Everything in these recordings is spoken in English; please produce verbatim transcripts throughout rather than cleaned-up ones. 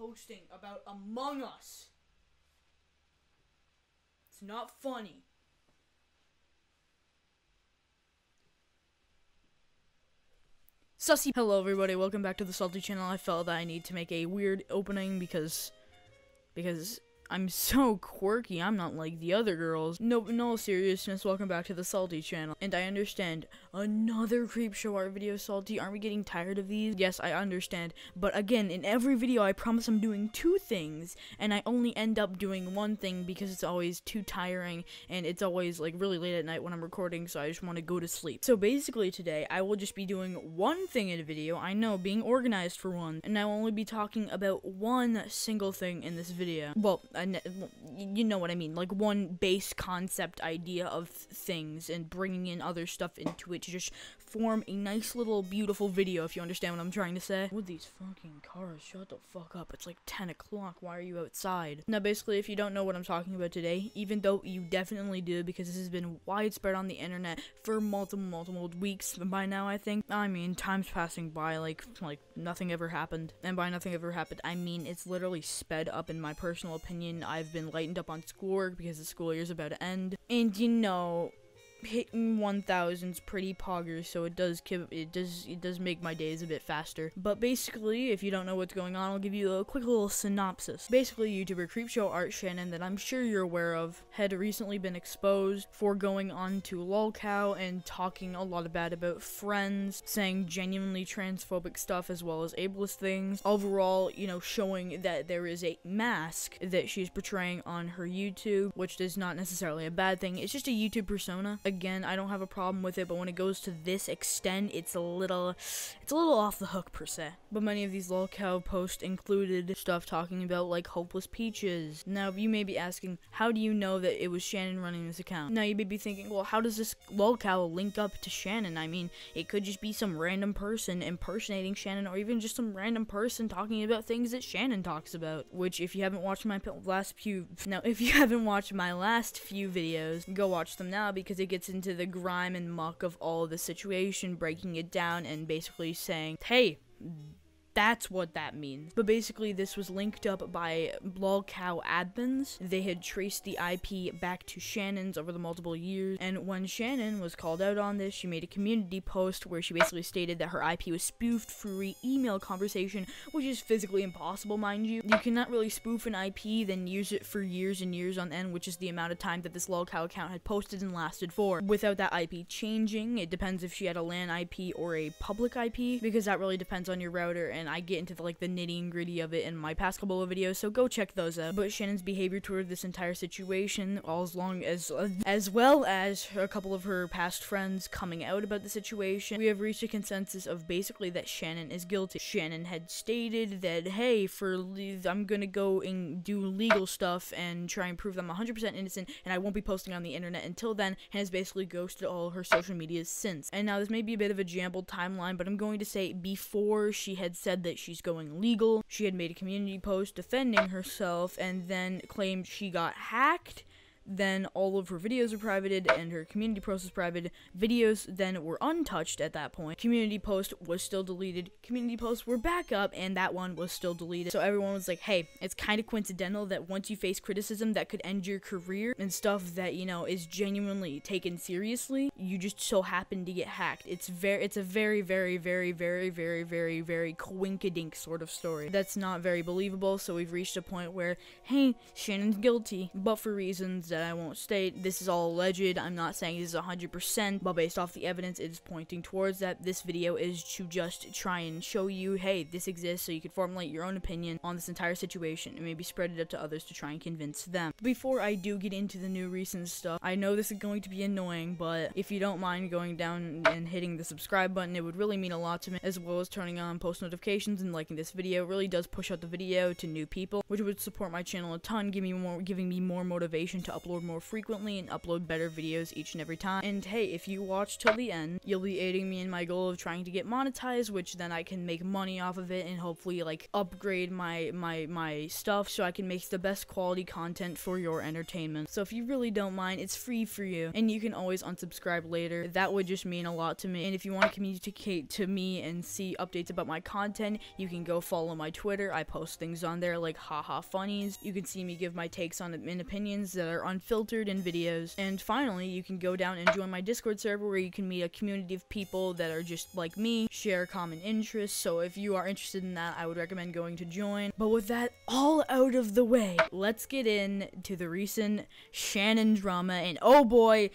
posting about Among Us. It's not funny. Sussy. Hello everybody, welcome back to the Salty Channel. I felt that I need to make a weird opening because because I'm so quirky. I'm not like the other girls. No, in all seriousness, welcome back to the Salty Channel. And I understand, another Creepshow Art video, Salty. Aren't we getting tired of these? Yes, I understand. But again, in every video, I promise I'm doing two things, and I only end up doing one thing because it's always too tiring, and it's always like really late at night when I'm recording, so I just want to go to sleep. So basically today, I will just be doing one thing in a video. I know, being organized for one, and I will only be talking about one single thing in this video. Well, I you know what I mean, like one base concept idea of things and bringing in other stuff into it to just form a nice little beautiful video, if you understand what I'm trying to say. With these fucking cars, shut the fuck up, it's like ten o'clock, why are you outside? Now basically, if you don't know what I'm talking about today, even though you definitely do because this has been widespread on the internet for multiple, multiple weeks by now I think. I mean, time's passing by like, like nothing ever happened. And by nothing ever happened, I mean it's literally sped up in my personal opinion. I've been lightened up on schoolwork because the school year's about to end, and you know, hitting one thousand's pretty poggers, so it does give, it does it does make my days a bit faster. But basically, if you don't know what's going on, I'll give you a quick little synopsis. Basically, YouTuber Creepshow Art Shannon, that I'm sure you're aware of, had recently been exposed for going on to lolcow and talking a lot bad about Friends, saying genuinely transphobic stuff as well as ableist things. Overall, you know, showing that there is a mask that she's portraying on her YouTube, which is not necessarily a bad thing. It's just a YouTube persona. Again, I don't have a problem with it, but when it goes to this extent, it's a little, it's a little off the hook per se. But many of these lolcow posts included stuff talking about like Hopeless Peaches. Now, you may be asking, how do you know that it was Shannon running this account? Now, you may be thinking, well, how does this lolcow link up to Shannon? I mean, it could just be some random person impersonating Shannon, or even just some random person talking about things that Shannon talks about. Which, if you haven't watched my last few, now if you haven't watched my last few videos, go watch them now because it gets into the grime and muck of all the situation, breaking it down and basically saying, hey, that's what that means. But basically, this was linked up by lolcow admins. They had traced the I P back to Shannon's over the multiple years, and when Shannon was called out on this, she made a community post where she basically stated that her I P was spoofed through email conversation, which is physically impossible, mind you. You cannot really spoof an I P, then use it for years and years on end, which is the amount of time that this lolcow account had posted and lasted for, without that I P changing. It depends if she had a LAN I P or a public I P, because that really depends on your router, and I get into the, like the nitty and gritty of it in my past couple of videos, so go check those out. But Shannon's behavior toward this entire situation, all as long as uh, as well as a couple of her past friends coming out about the situation, we have reached a consensus of basically that Shannon is guilty. Shannon had stated that, hey, for le I'm gonna go and do legal stuff and try and prove that I'm one hundred percent innocent, and I won't be posting on the internet until then, and has basically ghosted all her social medias since. And now this may be a bit of a jambled timeline, but I'm going to say before she had said that she's going legal, she had made a community post defending herself and then claimed she got hacked. Then all of her videos were privated and her community post was private. Videos then were untouched at that point. Community post was still deleted. Community posts were back up and that one was still deleted. So everyone was like, hey, it's kind of coincidental that once you face criticism that could end your career and stuff that, you know, is genuinely taken seriously, you just so happen to get hacked. It's very, it's a very, very, very, very, very, very, very coinkydink sort of story. That's not very believable. So we've reached a point where, hey, Shannon's guilty, but for reasons that I won't state. This is all alleged. I'm not saying this is one hundred percent, but based off the evidence, it is pointing towards that. This video is to just try and show you, hey, this exists, so you can formulate your own opinion on this entire situation and maybe spread it up to others to try and convince them. Before I do get into the new recent stuff, I know this is going to be annoying, but if you don't mind going down and hitting the subscribe button, it would really mean a lot to me, as well as turning on post notifications and liking this video. It really does push out the video to new people, which would support my channel a ton, give me more, giving me more motivation to upload upload more frequently and upload better videos each and every time. And hey, if you watch till the end, you'll be aiding me in my goal of trying to get monetized, which then I can make money off of it and hopefully like upgrade my my my stuff so I can make the best quality content for your entertainment. So if you really don't mind, it's free for you, and you can always unsubscribe later. That would just mean a lot to me. And if you want to communicate to me and see updates about my content, you can go follow my Twitter. I post things on there like haha funnies. You can see me give my takes on and opinions that are unfiltered in videos. And finally, you can go down and join my Discord server where you can meet a community of people that are just like me, share common interests. So if you are interested in that, I would recommend going to join. But with that all out of the way, let's get into the recent Shannon drama, and oh boy,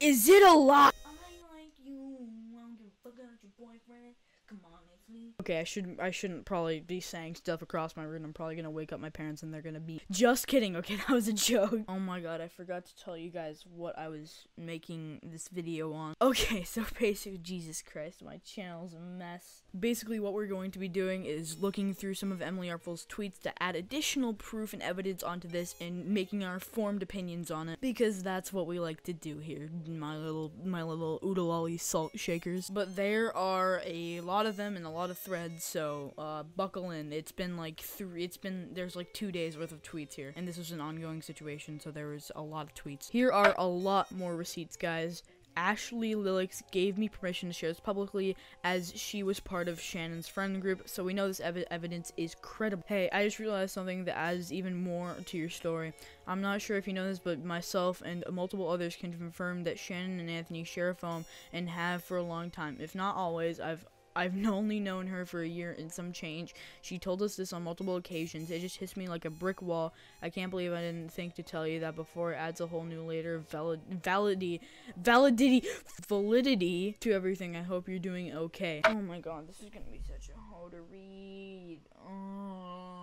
is it a lot! I like you, I don't give a fuck about your boyfriend. Come on, it's me. Okay, I shouldn't I shouldn't probably be saying stuff across my room. I'm probably gonna wake up my parents and they're gonna be just kidding, okay, that was a joke. Oh my god, I forgot to tell you guys what I was making this video on. Okay, so basically, Jesus Christ, my channel's a mess. Basically what we're going to be doing is looking through some of Emily Artful's tweets to add additional proof and evidence onto this and making our formed opinions on it, because that's what we like to do here, my little my little oodalolly salt shakers. But there are a lot of them and a lot of threads, so uh buckle in. It's been like three it's been there's like two days worth of tweets here, and this was an ongoing situation, so there was a lot of tweets. Here are a lot more receipts, guys. Ashley Lilix gave me permission to share this publicly as she was part of Shannon's friend group, so we know this ev evidence is credible. Hey, I just realized something that adds even more to your story. I'm not sure if you know this, but myself and multiple others can confirm that Shannon and Anthony share a phone and have for a long time, if not always. I've I've only known her for a year and some change. She told us this on multiple occasions. It just hits me like a brick wall. I can't believe I didn't think to tell you that before. It adds a whole new layer of valid validity validity validity to everything. I hope you're doing okay. Oh my god, this is gonna be such a hard to read. Uh...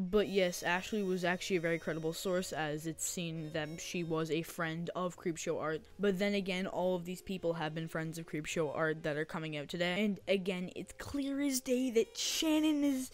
But yes, Ashley was actually a very credible source, as it's seen that she was a friend of Creepshow Art. But then again, all of these people have been friends of Creepshow Art that are coming out today, and again, it's clear as day that Shannon is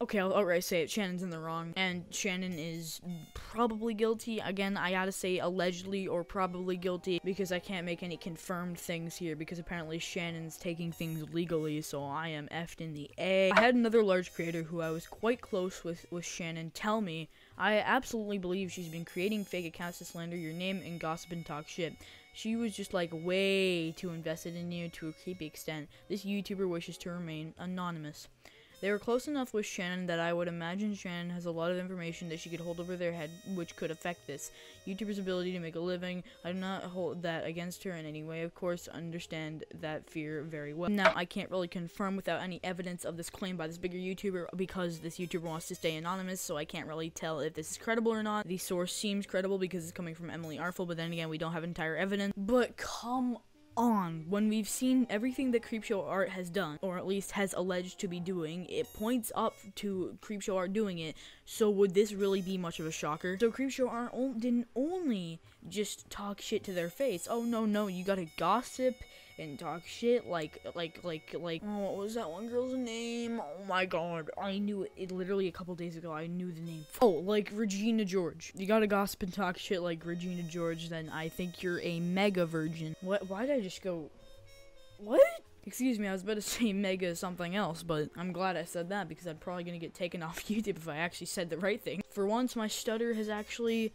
okay, I'll outright say it, Shannon's in the wrong, and Shannon is probably guilty. Again, I gotta say allegedly or probably guilty, because I can't make any confirmed things here, because apparently Shannon's taking things legally, so I am effed in the A. I had another large creator who I was quite close with with Shannon tell me, I absolutely believe she's been creating fake accounts to slander your name and gossip and talk shit. She was just like way too invested in you to a creepy extent. This YouTuber wishes to remain anonymous. They were close enough with Shannon that I would imagine Shannon has a lot of information that she could hold over their head, which could affect this YouTuber's ability to make a living. I do not hold that against her in any way. Of course, understand that fear very well. Now, I can't really confirm without any evidence of this claim by this bigger YouTuber, because this YouTuber wants to stay anonymous, so I can't really tell if this is credible or not. The source seems credible because it's coming from Emily Artful, but then again, we don't have entire evidence. But come on. On when we've seen everything that Creepshow Art has done, or at least has alleged to be doing, it points up to Creepshow Art doing it, so would this really be much of a shocker? So Creepshow Art on didn't only just talk shit to their face. Oh no no, you gotta gossip and talk shit like like like like oh, what was that one girl's name? Oh my god, I knew it, it literally a couple days ago. I knew the name. Oh, like Regina George. You gotta gossip and talk shit like Regina George, then I think you're a mega virgin. What, why did I just go, what? Excuse me, I was about to say mega something else, but I'm glad I said that, because I'm probably gonna get taken off YouTube if I actually said the right thing. For once, my stutter has actually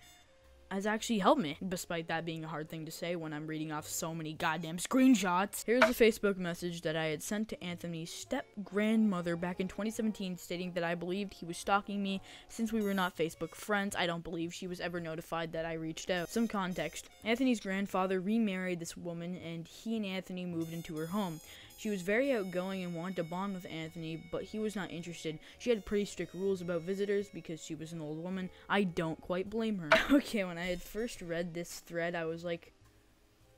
has actually helped me, despite that being a hard thing to say when I'm reading off so many goddamn screenshots. Here's a Facebook message that I had sent to Anthony's step-grandmother back in twenty seventeen, stating that I believed he was stalking me since we were not Facebook friends. I don't believe she was ever notified that I reached out. Some context. Anthony's grandfather remarried this woman, and he and Anthony moved into her home. She was very outgoing and wanted to bond with Anthony, but he was not interested. She had pretty strict rules about visitors because she was an old woman. I don't quite blame her. Okay, when I had first read this thread, I was like,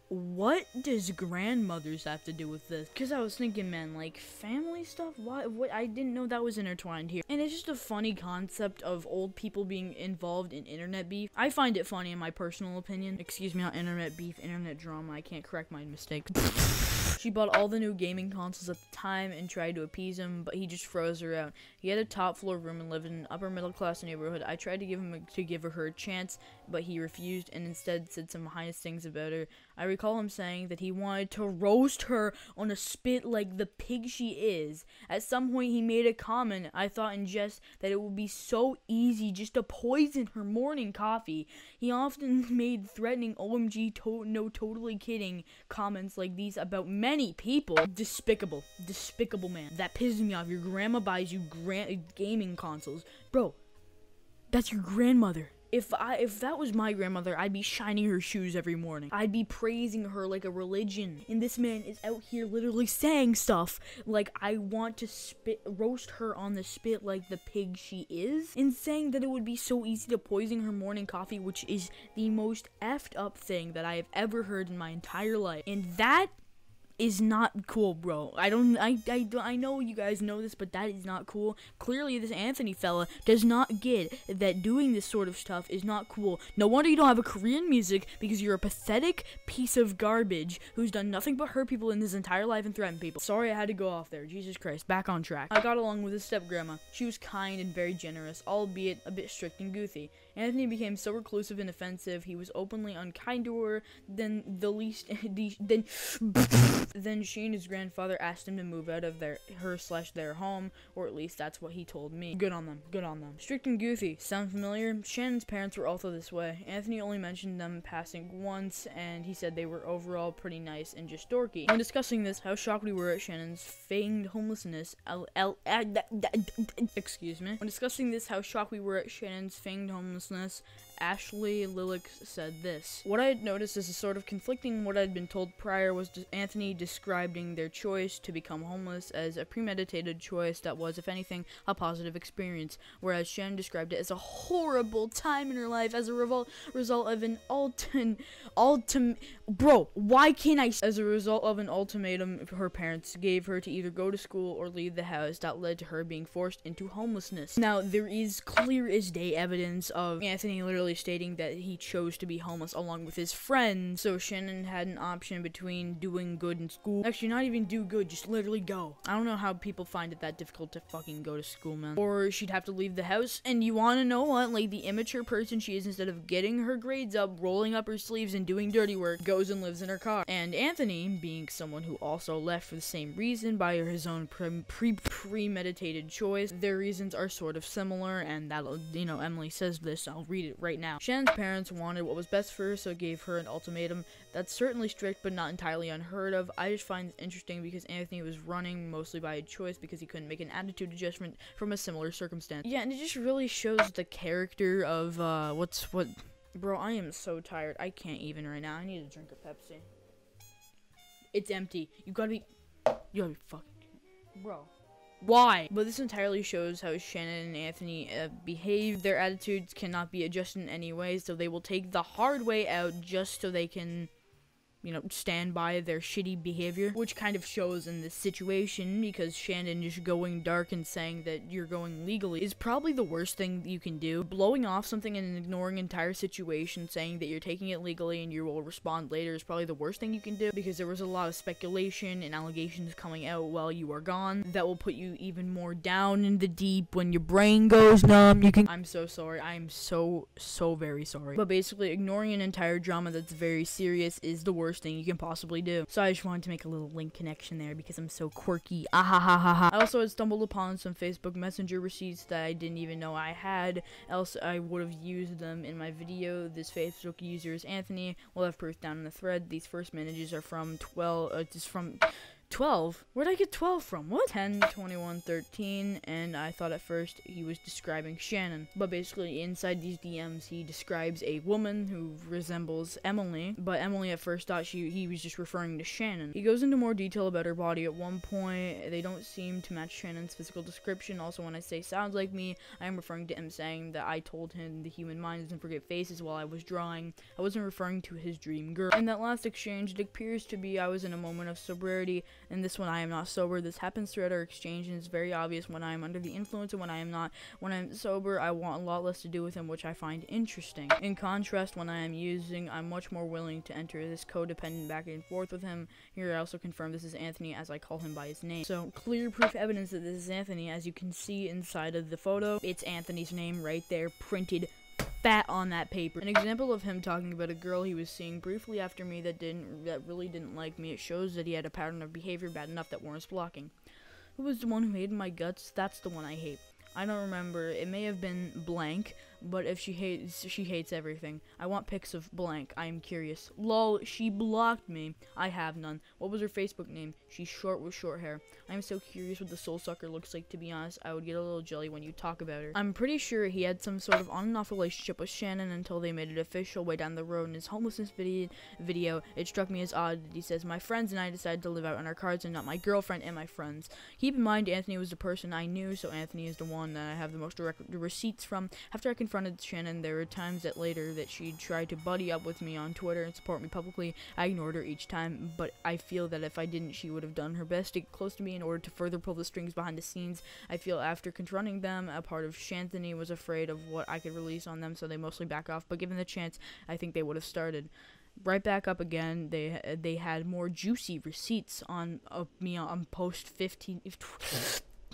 what does grandmothers have to do with this? Because I was thinking, man, like, family stuff? Why? What? I didn't know that was intertwined here. And it's just a funny concept of old people being involved in internet beef. I find it funny in my personal opinion. Excuse me, not internet beef, internet drama. I can't correct my mistake. She bought all the new gaming consoles at the time and tried to appease him, but he just froze her out. He had a top floor room and lived in an upper middle class neighborhood. I tried to give him a, to give her a chance, but he refused and instead said some heinous things about her. I recall him saying that he wanted to roast her on a spit like the pig she is. At some point he made a comment, I thought in jest, that it would be so easy just to poison her morning coffee. He often made threatening O M G to no totally kidding comments like these about many people. Despicable. Despicable man. That pisses me off. Your grandma buys you gran gaming consoles. Bro, that's your grandmother. If I if that was my grandmother, I'd be shining her shoes every morning. I'd be praising her like a religion. And this man is out here literally saying stuff like, I want to spit roast her on the spit like the pig she is, and saying that it would be so easy to poison her morning coffee, which is the most effed up thing that I have ever heard in my entire life. And that is not cool, bro. I don't, I, I, I know you guys know this, but that is not cool. Clearly, this Anthony fella does not get that doing this sort of stuff is not cool. No wonder you don't have a career in music, because you're a pathetic piece of garbage who's done nothing but hurt people in his entire life and threaten people. Sorry I had to go off there. Jesus Christ, back on track. I got along with his step-grandma. She was kind and very generous, albeit a bit strict and goofy. Anthony became so reclusive and offensive. He was openly unkind to her. Then the least, the, then, then she and his grandfather asked him to move out of their her slash their home, or at least that's what he told me. Good on them. Good on them. Strict and goofy. Sound familiar? Shannon's parents were also this way. Anthony only mentioned them passing once, and he said they were overall pretty nice and just dorky. When discussing this, how shocked we were at Shannon's feigned homelessness. L L Excuse me. When discussing this, how shocked we were at Shannon's feigned homelessness. Ashley Lilix said this. What I had noticed as a sort of conflicting what I had been told prior was Anthony describing their choice to become homeless as a premeditated choice that was, if anything, a positive experience, whereas Shannon described it as a horrible time in her life as a revol result of an ultim ultim bro, why can't I as a result of an ultimatum her parents gave her to either go to school or leave the house that led to her being forced into homelessness. Now, there is clear as day evidence of Anthony literally stating that he chose to be homeless along with his friend, so Shannon had an option between doing good in school. Actually, not even do good, just literally go. I don't know how people find it that difficult to fucking go to school, man. Or she'd have to leave the house, and you wanna know what? Like, the immature person she is, instead of getting her grades up, rolling up her sleeves, and doing dirty work, goes and lives in her car. And Anthony, being someone who also left for the same reason by his own pre pre premeditated choice, their reasons are sort of similar, and that, you know, Emily says this. I'll read it right now. Shannon's parents wanted what was best for her, so gave her an ultimatum. That's certainly strict, but not entirely unheard of. I just find this interesting because Anthony was running mostly by a choice because he couldn't make an attitude adjustment from a similar circumstance. Yeah, and it just really shows the character of, uh, what's what... Bro, I am so tired. I can't even right now. I need to drink a Pepsi. It's empty. You gotta be... You gotta be fucking... Bro. Why? But this entirely shows how Shannon and Anthony uh, behave. Their attitudes cannot be adjusted in any way, so they will take the hard way out just so they can, you know, stand by their shitty behavior, which kind of shows in this situation, because Shannon just going dark and saying that you're going legally is probably the worst thing you can do. Blowing off something and ignoring entire situation, saying that you're taking it legally and you will respond later is probably the worst thing you can do, because there was a lot of speculation and allegations coming out while you are gone that will put you even more down in the deep. When your brain goes numb, you can- I'm so sorry. I'm so, so very sorry. But basically, ignoring an entire drama that's very serious is the worst thing you can possibly do. So I just wanted to make a little link connection there because I'm so quirky. Ah ha ha ha ha. I also had stumbled upon some Facebook Messenger receipts that I didn't even know I had, else I would have used them in my video. This Facebook user is Anthony. We'll have proof down in the thread. These first messages are from twelve, uh, just from twelve? Where'd I get twelve from? What? ten, twenty-one, thirteen, and I thought at first he was describing Shannon. But basically, inside these D Ms, he describes a woman who resembles Emily, but Emily at first thought she he was just referring to Shannon. He goes into more detail about her body at one point. They don't seem to match Shannon's physical description. Also, when I say sounds like me, I am referring to him saying that I told him the human mind doesn't forget faces while I was drawing. I wasn't referring to his dream girl. In that last exchange, it appears to be I was in a moment of sobriety. In this one, I am not sober. This happens throughout our exchange, and it's very obvious when I am under the influence and when I am not. When I am sober, I want a lot less to do with him, which I find interesting. In contrast, when I am using, I'm much more willing to enter this codependent back and forth with him. Here, I also confirm this is Anthony, as I call him by his name. So, clear proof evidence that this is Anthony, as you can see inside of the photo. It's Anthony's name right there, printed fat on that paper. An example of him talking about a girl he was seeing briefly after me that didn't that really didn't like me. It shows that he had a pattern of behavior bad enough that warrants blocking. Who was the one who hated my guts? That's the one I hate. I don't remember. It may have been blank, but if she hates, she hates everything. I want pics of blank. I am curious. Lol, she blocked me. I have none. What was her Facebook name? She's short with short hair. I am so curious what the soul sucker looks like. To be honest, I would get a little jelly when you talk about her. I'm pretty sure he had some sort of on and off relationship with Shannon until they made it official way down the road. In his homelessness video, it struck me as odd that he says, my friends and I decided to live out on our cards and not my girlfriend and my friends. Keep in mind, Anthony was the person I knew, so Anthony is the one that I have the most direct receipts from. After I confronted Shannon, there were times that later that she tried to buddy up with me on Twitter and support me publicly. I ignored her each time, but I feel that if I didn't, she would have done her best to get close to me in order to further pull the strings behind the scenes. I feel after confronting them, a part of Shanthony was afraid of what I could release on them, so they mostly back off, but given the chance, I think they would have started. Right back up again. They they had more juicy receipts on uh, me on post fifteen...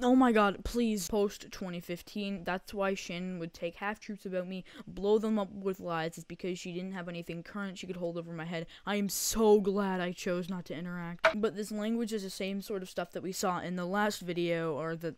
Oh my god, please. Post twenty fifteen, that's why Shannon would take half-truths about me, blow them up with lies. It's because she didn't have anything current she could hold over my head. I am so glad I chose not to interact. But this language is the same sort of stuff that we saw in the last video, or the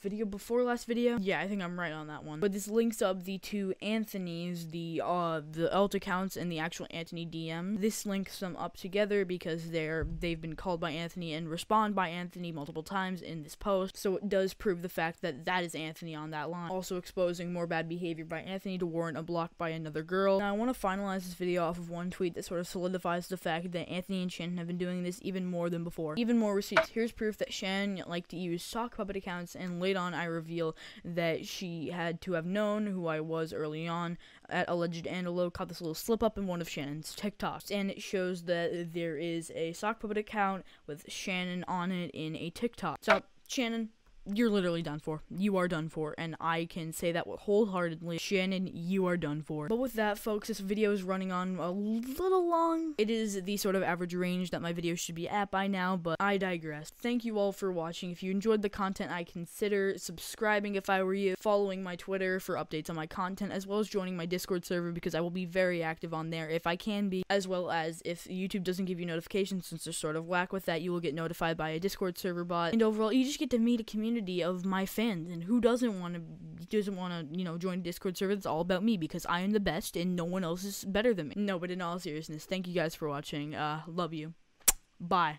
video before last video? Yeah, I think I'm right on that one. But this links up the two Anthonys, the, uh, the alt accounts and the actual Anthony D M. This links them up together because they're, they've been called by Anthony and respond by Anthony multiple times in this post, so it does prove the fact that that is Anthony on that line. Also exposing more bad behavior by Anthony to warrant a block by another girl. Now I want to finalize this video off of one tweet that sort of solidifies the fact that Anthony and Shannon have been doing this even more than before. Even more receipts. Here's proof that Shannon liked to use sock puppet accounts, and late on I reveal that she had to have known who I was early on. At Alleged Antelope caught this little slip up in one of Shannon's TikToks, and it shows that there is a sock puppet account with Shannon on it in a TikTok. So Shannon, you're literally done for. You are done for, and I can say that wholeheartedly. Shannon, you are done for. But with that, folks, this video is running on a little long. It is the sort of average range that my videos should be at by now, but I digress. Thank you all for watching. If you enjoyed the content, I consider subscribing if I were you, following my Twitter for updates on my content, as well as joining my Discord server because I will be very active on there if I can be, as well as if YouTube doesn't give you notifications, since they're sort of whack with that, you will get notified by a Discord server bot. And overall, you just get to meet a community of my fans, and who doesn't want to doesn't want to you know join a Discord server that's all about me, because I am the best and no one else is better than me. No, but in all seriousness, thank you guys for watching. Uh love you. Bye.